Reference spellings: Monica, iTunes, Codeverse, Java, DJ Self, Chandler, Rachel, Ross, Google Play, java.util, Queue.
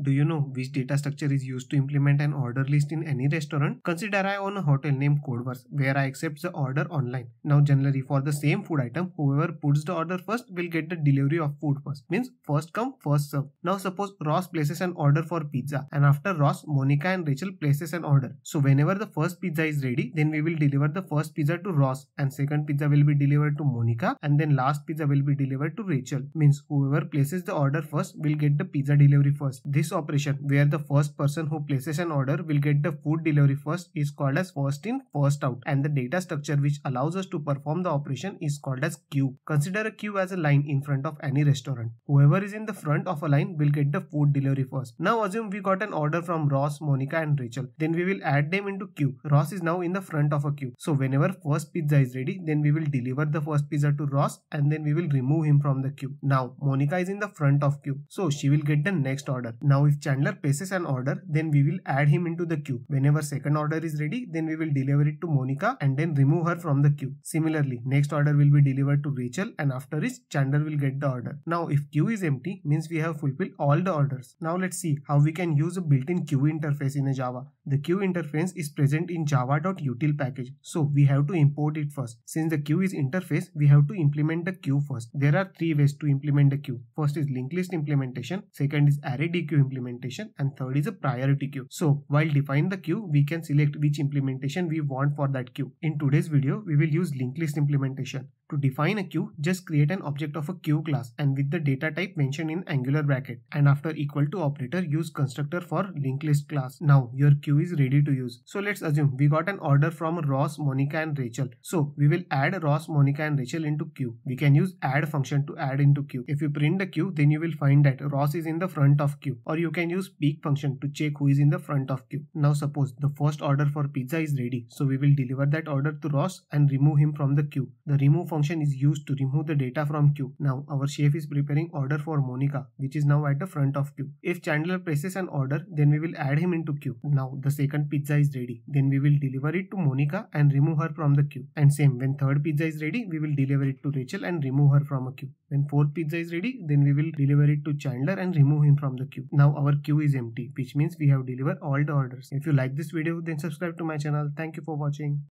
Do you know which data structure is used to implement an order list in any restaurant? Consider I own a hotel named Codeverse where I accept the order online. Now generally for the same food item, whoever puts the order first will get the delivery of food first. Means first come, first serve. Now suppose Ross places an order for pizza, and after Ross, Monica and Rachel places an order. So whenever the first pizza is ready, then we will deliver the first pizza to Ross, and second pizza will be delivered to Monica, and then last pizza will be delivered to Rachel. Means whoever places the order first will get the pizza delivery first. This operation where the first person who places an order will get the food delivery first is called as first in first out, and the data structure which allows us to perform the operation is called as queue. Consider a queue as a line in front of any restaurant. Whoever is in the front of a line will get the food delivery first. Now assume we got an order from Ross, Monica and Rachel. Then we will add them into queue. Ross is now in the front of a queue. So whenever first pizza is ready, then we will deliver the first pizza to Ross and then we will remove him from the queue. Now Monica is in the front of queue, so she will get the next order. Now if Chandler places an order, then we will add him into the queue. Whenever second order is ready, then we will deliver it to Monica and then remove her from the queue. Similarly, next order will be delivered to Rachel, and after this Chandler will get the order. Now if queue is empty, means we have fulfilled all the orders. Now let's see how we can use a built-in queue interface in a Java. The queue interface is present in java.util package, so we have to import it first. Since the queue is interface, we have to implement the queue first. There are three ways to implement the queue. First is linked list implementation, second is array queue implementation, and third is a priority queue. So while defining the queue, we can select which implementation we want for that queue. In today's video, we will use linked list implementation. To define a queue, just create an object of a queue class and with the data type mentioned in angular bracket, and after equal to operator use constructor for linked list class. Now your queue is ready to use. So let's assume we got an order from Ross, Monica and Rachel. So we will add Ross, Monica and Rachel into queue. We can use add function to add into queue. If you print the queue, then you will find that Ross is in the front of queue, or you can use peek function to check who is in the front of queue. Now suppose the first order for pizza is ready, so we will deliver that order to Ross and remove him from the queue. The remove function is used to remove the data from queue. Now our chef is preparing order for Monica, which is now at the front of queue. If Chandler places an order, then we will add him into queue. Now the second pizza is ready, then we will deliver it to Monica and remove her from the queue. And same, when third pizza is ready, we will deliver it to Rachel and remove her from a queue. When fourth pizza is ready, then we will deliver it to Chandler and remove him from the queue. Now our queue is empty, which means we have delivered all the orders. If you like this video, then subscribe to my channel. Thank you for watching.